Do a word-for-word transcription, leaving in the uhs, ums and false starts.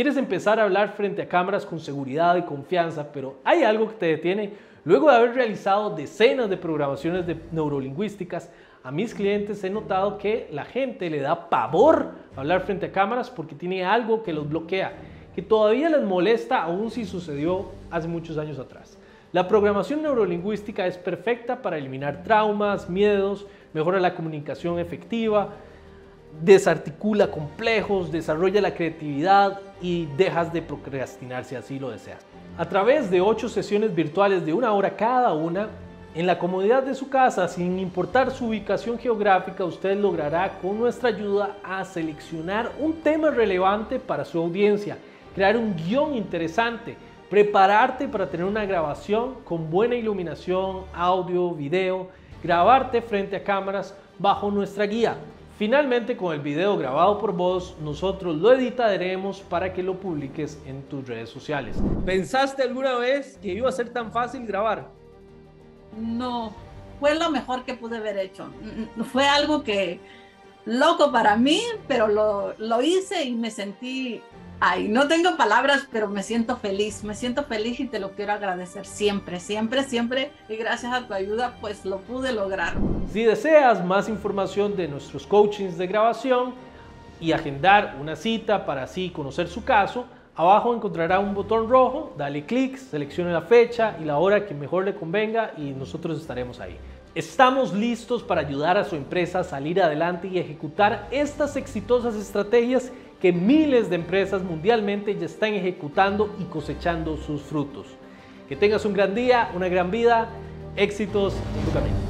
Quieres empezar a hablar frente a cámaras con seguridad y confianza, pero hay algo que te detiene. Luego de haber realizado decenas de programaciones de neurolingüísticas, a mis clientes he notado que la gente le da pavor hablar frente a cámaras porque tiene algo que los bloquea, que todavía les molesta aún si sucedió hace muchos años atrás. La programación neurolingüística es perfecta para eliminar traumas, miedos, mejora la comunicación efectiva, desarticula complejos, desarrolla la creatividad y dejas de procrastinar si así lo deseas. A través de ocho sesiones virtuales de una hora cada una, en la comodidad de su casa, sin importar su ubicación geográfica, usted logrará con nuestra ayuda a seleccionar un tema relevante para su audiencia, crear un guión interesante, prepararte para tener una grabación con buena iluminación, audio, video, grabarte frente a cámaras bajo nuestra guía. Finalmente, con el video grabado por vos, nosotros lo editaremos para que lo publiques en tus redes sociales. ¿Pensaste alguna vez que iba a ser tan fácil grabar? No, fue lo mejor que pude haber hecho. Fue algo que loco para mí, pero lo, lo hice y me sentí... Ay, no tengo palabras, pero me siento feliz, me siento feliz y te lo quiero agradecer siempre, siempre, siempre. Y gracias a tu ayuda, pues lo pude lograr. Si deseas más información de nuestros coachings de grabación y agendar una cita para así conocer su caso, abajo encontrará un botón rojo, dale clic, seleccione la fecha y la hora que mejor le convenga y nosotros estaremos ahí. Estamos listos para ayudar a su empresa a salir adelante y ejecutar estas exitosas estrategias que miles de empresas mundialmente ya están ejecutando y cosechando sus frutos. Que tengas un gran día, una gran vida, éxitos en tu camino.